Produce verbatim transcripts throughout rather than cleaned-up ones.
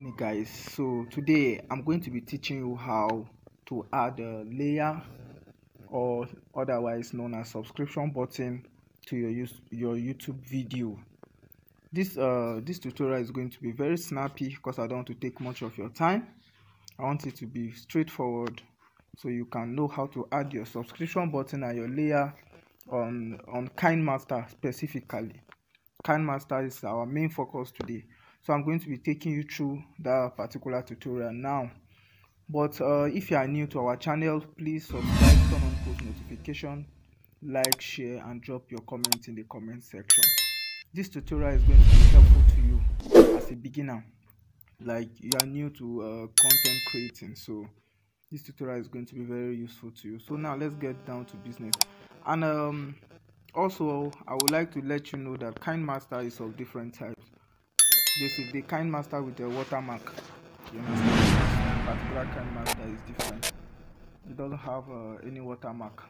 Hey guys, so today I'm going to be teaching you how to add a layer or otherwise known as subscription button to your your YouTube video. This uh this tutorial is going to be very snappy because I don't want to take much of your time. I want it to be straightforward so you can know how to add your subscription button and your layer on on KineMaster specifically. KineMaster is our main focus today. So I'm going to be taking you through that particular tutorial now. But uh, if you are new to our channel, please subscribe, turn on post notification, like, share, and drop your comment in the comment section. This tutorial is going to be helpful to you as a beginner, like you are new to uh, content creating. So this tutorial is going to be very useful to you. So now let's get down to business. And um, also, I would like to let you know that KineMaster is of different types. This is the KineMaster with a watermark. You understand? This particular KineMaster is different. It doesn't have uh, any watermark.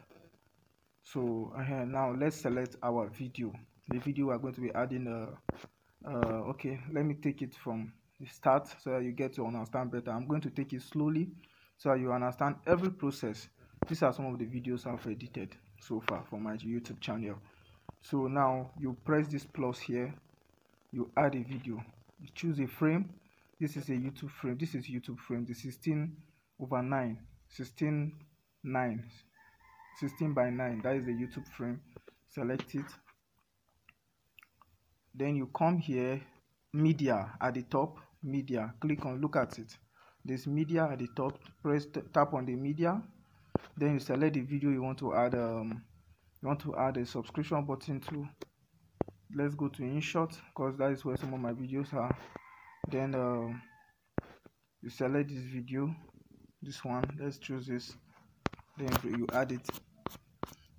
So uh, now let's select our video. The video we are going to be adding. Uh, uh, okay, let me take it from the start so that you get to understand better. I'm going to take it slowly so that you understand every process. These are some of the videos I've edited so far for my YouTube channel. So now you press this plus here. You add a video. You choose a frame. This is a YouTube frame. This is YouTube frame. The sixteen over nine, sixteen nine, sixteen by nine. That is the YouTube frame. Select it. Then you come here, media at the top. Media. Click on. Look at it. This media at the top. Press tap on the media. Then you select the video you want to add. Um, you want to add a subscription button to. Let's go to InShot because that is where some of my videos are. Then uh, you select this video, this one. Let's choose this. Then you add it.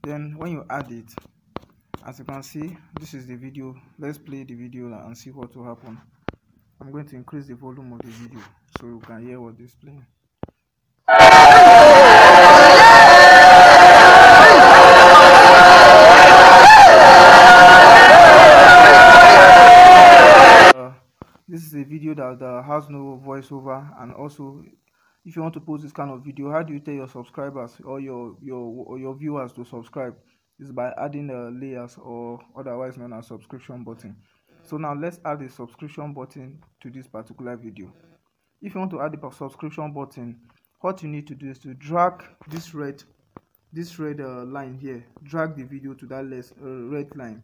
Then when you add it, as you can see, this is the video. Let's play the video and see what will happen. I'm going to increase the volume of the video so you can hear what is playing. This is a video that uh, has no voiceover, and also, if you want to post this kind of video, how do you tell your subscribers or your your or your viewers to subscribe? Is by adding uh, layers or otherwise known as subscription button. So now let's add a subscription button to this particular video. If you want to add a subscription button, what you need to do is to drag this red this red uh, line here. Drag the video to that less uh, red line.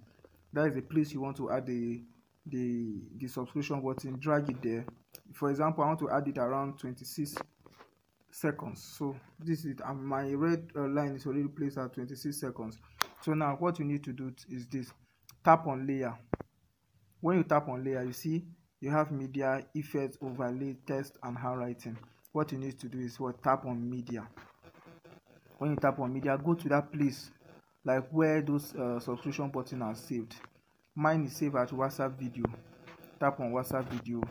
That is the place you want to add the the the subscription button. Drag it there. For example, I want to add it around twenty-six seconds. So this is it, and my red uh, line is already placed at twenty-six seconds. So now what you need to do is this. Tap on layer. When you tap on layer, you see you have media, effects, overlay, text, and handwriting. What you need to do is what? Tap on media. When you tap on media, go to that place like where those uh, subscription buttons are saved. Mine is saved at WhatsApp video. Tap on WhatsApp video.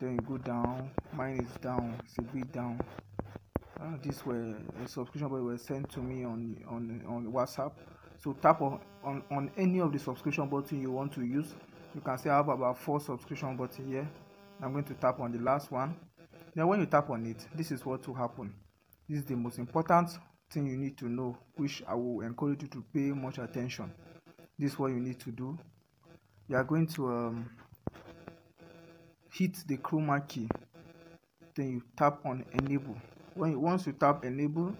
Then you go down. Mine is down. It's a bit down. Uh, this were a subscription button was sent to me on on on WhatsApp. So tap on, on on any of the subscription button you want to use. You can see I have about four subscription buttons here. I'm going to tap on the last one. Now when you tap on it, this is what will happen. This is the most important thing you need to know, which I will encourage you to pay much attention. This is what you need to do. You are going to um, hit the chroma key, then you tap on enable. When you, once you tap enable,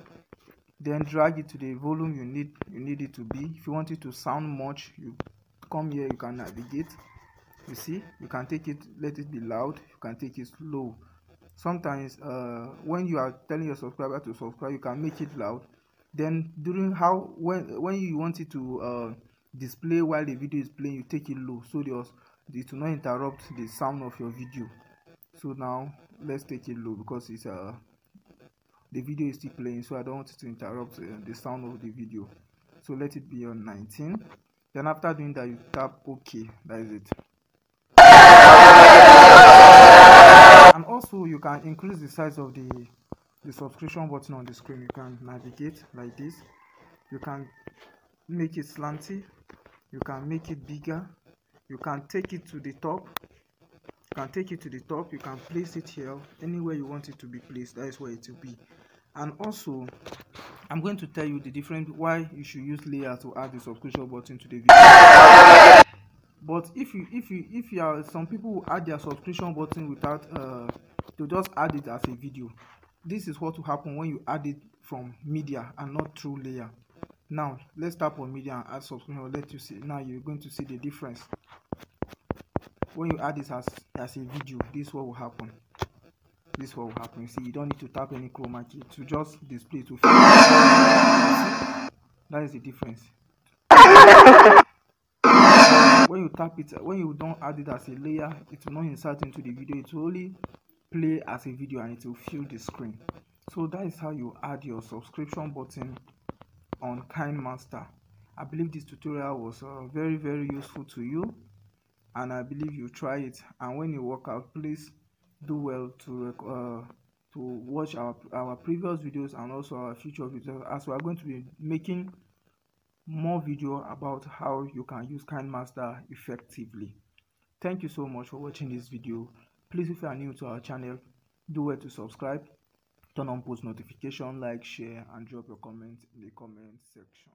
then drag it to the volume you need you need it to be. If you want it to sound much, you come here, you can navigate. You see, you can take it, let it be loud, you can take it low. Sometimes uh, when you are telling your subscriber to subscribe, you can make it loud. Then during how when when you want it to uh, display while the video is playing, you take it low so there's it will not interrupt the sound of your video. So now let's take it low because it's uh the video is still playing, so I don't want it to interrupt uh, the sound of the video. So let it be on nineteen. Then after doing that, you tap OK. That is it. And also you can increase the size of the the subscription button on the screen. You can navigate like this. You can make it slanty. You can make it bigger. You can take it to the top. You can take it to the top, you can place it here anywhere you want it to be placed. That is where it will be. And also I'm going to tell you the different why you should use layer to add the subscription button to the video. But if you if you if you are some people who add their subscription button without uh to just add it as a video, this is what will happen when you add it from media and not through layer. Now let's tap on media and add subscription. I'll let you see. Now you're going to see the difference when you add this as as a video. This is what will happen. This is what will happen. You see, you don't need to tap any chroma key to just display to film. That is the difference. When you tap it, when you don't add it as a layer, it will not insert into the video. It will only play as a video and it will fill the screen. So that is how you add your subscription button on KineMaster. I believe this tutorial was uh, very very useful to you, and I believe you try it, and when you work out, please do well to uh, to watch our, our previous videos and also our future videos, as we are going to be making more video about how you can use KineMaster effectively. Thank you so much for watching this video. Please, if you are new to our channel, do well to subscribe, turn on post notification, like, share, and drop your comments in the comment section.